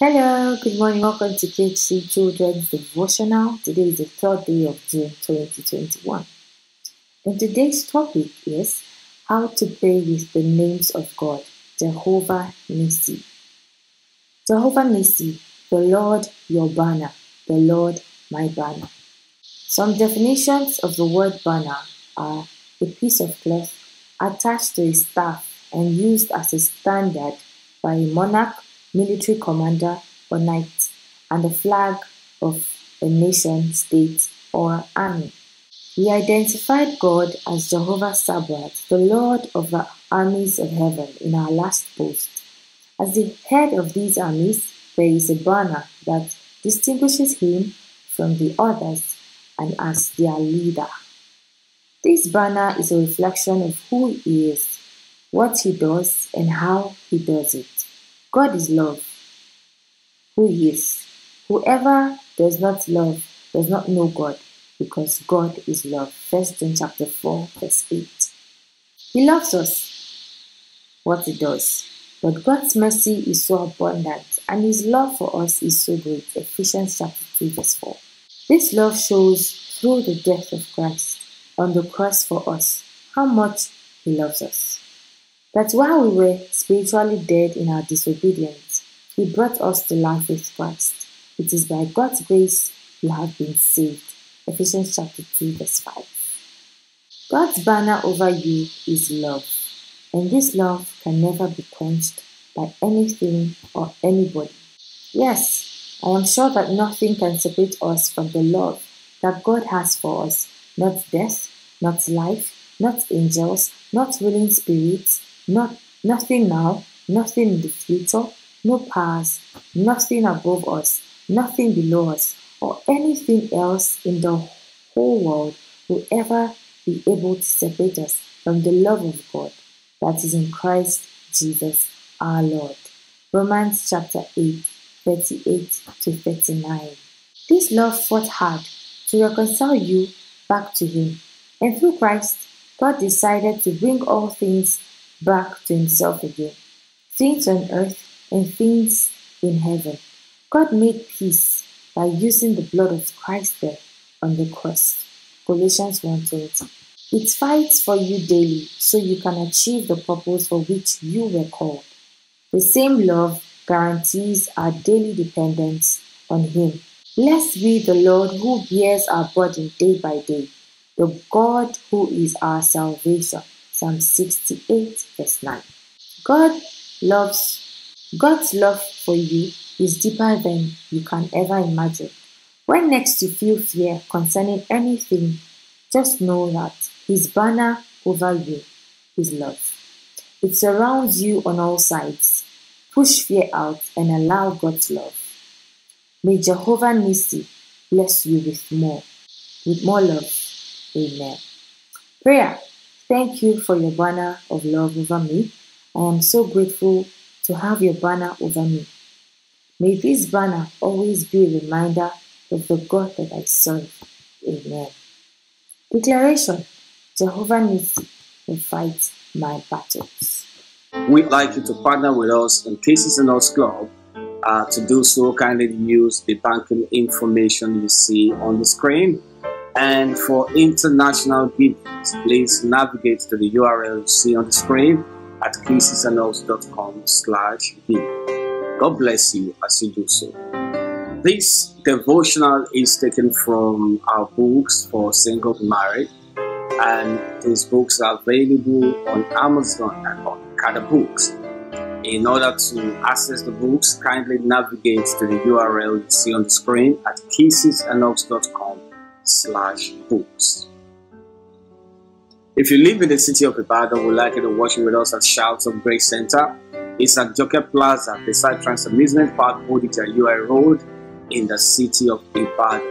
Hello, good morning, welcome to KHC Children's Devotional. Today is the third day of June 2021. And today's topic is how to pray with the names of God, Jehovah Nissi. Jehovah Nissi, the Lord your banner, the Lord my banner. Some definitions of the word banner are a piece of cloth attached to a staff and used as a standard by a monarch, military commander, or knight, and a flag of a nation, state, or army. We identified God as Jehovah Sabaoth, the Lord of the armies of heaven, in our last post. As the head of these armies, there is a banner that distinguishes him from the others and as their leader. This banner is a reflection of who he is, what he does, and how he does it. God is love, who he is. Whoever does not love does not know God, because God is love. 1 John chapter 4, verse 8. He loves us, what he does. But God's mercy is so abundant, and his love for us is so great. Ephesians chapter 2, verse 4. This love shows through the death of Christ on the cross for us how much he loves us. That while we were spiritually dead in our disobedience, he brought us to life with Christ. It is by God's grace we have been saved. Ephesians chapter 2, verse 5. God's banner over you is love, and this love can never be quenched by anything or anybody. Yes, I am sure that nothing can separate us from the love that God has for us, not death, not life, not angels, not ruling spirits, nothing now, nothing in the future, no powers, nothing above us, nothing below us, or anything else in the whole world will ever be able to separate us from the love of God that is in Christ Jesus our Lord. Romans chapter 8, 38 to 39. This love fought hard to reconcile you back to him, and through Christ, God decided to bring all things back to himself again, things on earth and things in heaven. God made peace by using the blood of Christ there on the cross. Colossians 1:20. It fights for you daily so you can achieve the purpose for which you were called. The same love guarantees our daily dependence on him. Blessed be the Lord who bears our burden day by day, the God who is our salvation. Psalm 68, verse 9. God's love for you is deeper than you can ever imagine. When next you feel fear concerning anything, just know that his banner over you is love. It surrounds you on all sides. Push fear out and allow God's love. May Jehovah Nissi bless you with more love. Amen. Prayer. Thank you for your banner of love over me. I am so grateful to have your banner over me. May this banner always be a reminder of the God that I serve. Amen. Declaration: Jehovah Nissi will fight my battles. We'd like you to partner with us in Kisses and Huggs Club. To do so, kindly use the banking information you see on the screen. And for international gifts, please navigate to the URL you see on the screen at kissesandhuggs.com/give. God bless you as you do so. This devotional is taken from our books for single married, and these books are available on Amazon and on Okada Books. In order to access the books, kindly navigate to the URL you see on the screen at kissesandhuggs.com/books. If you live in the city of Ibadan, we'd like you to watch with us at Shouts of Grace Center. It's at Joker Plaza, beside Trans Amusement Park, Odija U.I. Road, in the city of Ibadan.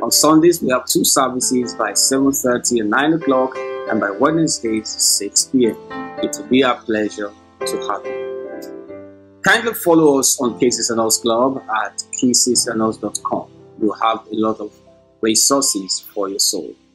On Sundays, we have two services by 7:30 and 9 o'clock, and by Wednesdays, 6 p.m. It will be our pleasure to have you. Kindly follow us on Kisses and Huggs Club at kissesandhuggs.com. We'll have a lot of resources for your soul.